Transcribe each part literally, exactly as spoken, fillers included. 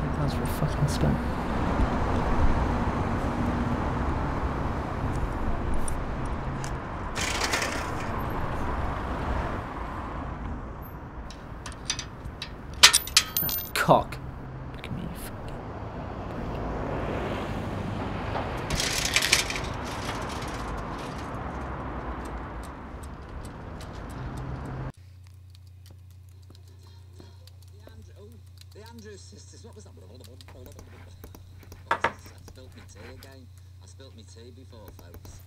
ten pounds for a fucking stone. Ah, cock. Look at me, you fucking prick. The Andrews Sisters, what was that? I spilt my tea again. I spilt my tea before, folks.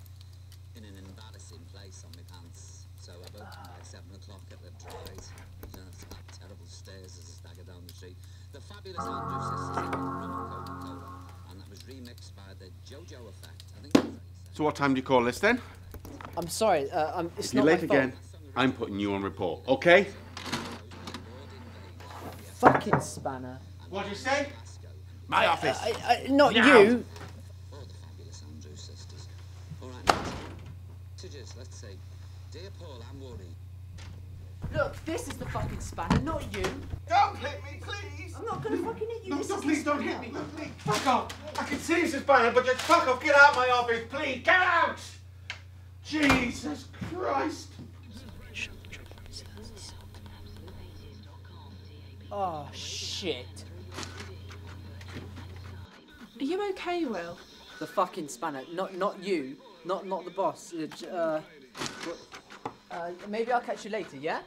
In an embarrassing place on my pants. So I woke up at seven o'clock at the dried. Down that terrible stairs as I staggered down the street. The fabulous Andrews Sisters with rum and Coca-Cola. And that was remixed by the JoJo Effect. I think that's what. So what time do you call this then? I'm sorry, uh, I'm, it's if not you're late my again, fault. I'm putting you on report, okay? Fucking spanner. What did you say? My office. Uh, I, I, not now. You. Oh, the fabulous Andrews Sisters. All right. So just, let's say, dear Paul, I'm worried. Look, this is the fucking spanner, not you. Don't hit me, please. I'm not gonna fucking hit you. No, no, please don't hit me. No, please. Fuck off. I can see this is spanner, but just fuck off. Get out of my office, please. Get out. Jesus Christ. Oh, shit. Are you okay, Will? The fucking spanner. Not not you. Not not the boss. Uh, uh, maybe I'll catch you later, yeah?